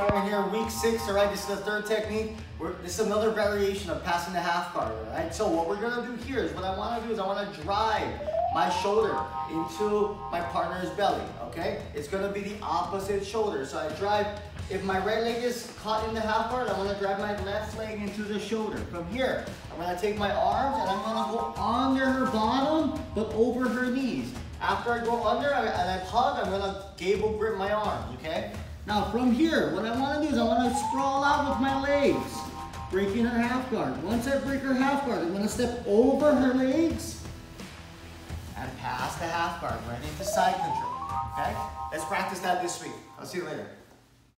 we're in here, week 6, all right? This is the third technique. This is another variation of passing the half guard, all right? So what we're gonna do here is, what I wanna do is I wanna drive my shoulder into my partner's belly, okay? It's gonna be the opposite shoulder. So I drive, if my right leg is caught in the half guard, I wanna drive my left leg into the shoulder. From here, I'm gonna take my arms and I'm gonna go under her bottom, but over her knees. After I go under and I hug, I'm gonna gable grip my arms, okay? Now from here, what I wanna do is I wanna sprawl out with my legs, breaking her half guard. Once I break her half guard, I'm gonna step over her legs, and pass the half guard right into side control, okay? Let's practice that this week. I'll see you later.